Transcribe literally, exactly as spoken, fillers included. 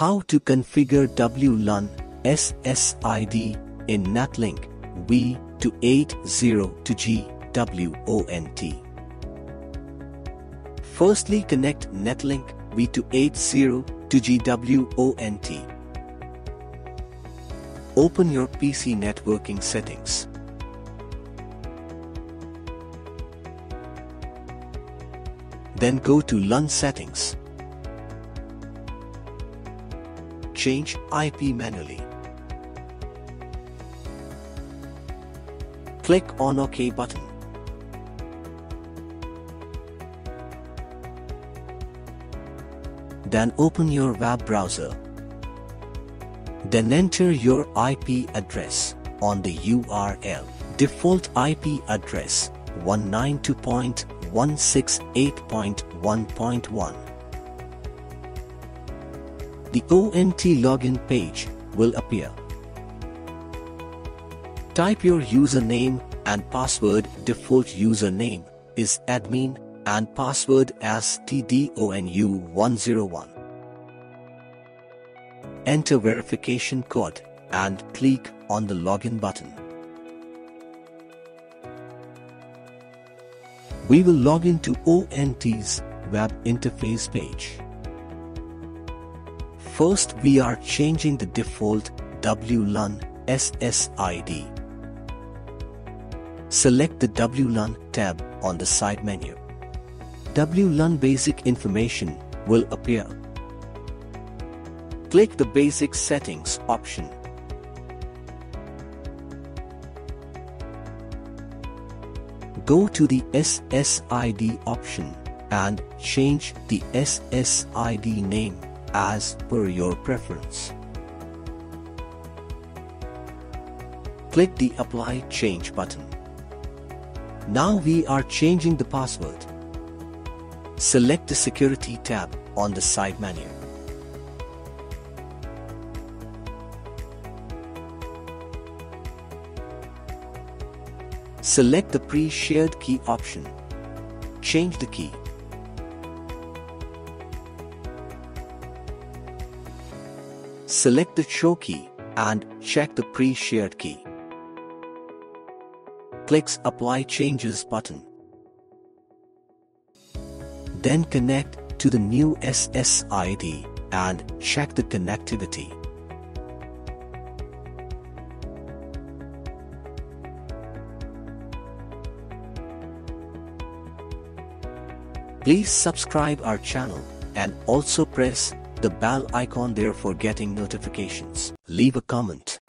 How to configure W LAN S S I D in Netlink V two eight zero two G W O N T. Firstly, connect Netlink V two eight zero two G W O N T. Open your P C networking settings. Then go to LAN settings. Change I P manually. Click on OK button. Then open your web browser. Then enter your I P address on the U R L. Default I P address one ninety-two dot one sixty-eight dot one dot one. The O N T login page will appear. Type your username and password. Default username is admin and password as T D O N U one oh one. Enter verification code and click on the login button. We will log into O N T's web interface page. First, we are changing the default W LAN S S I D. Select the W LAN tab on the side menu. W LAN basic information will appear. Click the Basic Settings option. Go to the S S I D option and change the S S I D name as per your preference. Click the Apply Change button. Now we are changing the password. Select the Security tab on the side menu. Select the pre-shared key option. Change the key. Select the show key and check the pre-shared key. Click Apply Changes button. Then connect to the new S S I D and check the connectivity. Please subscribe our channel and also press the bell icon there for getting notifications. Leave a comment.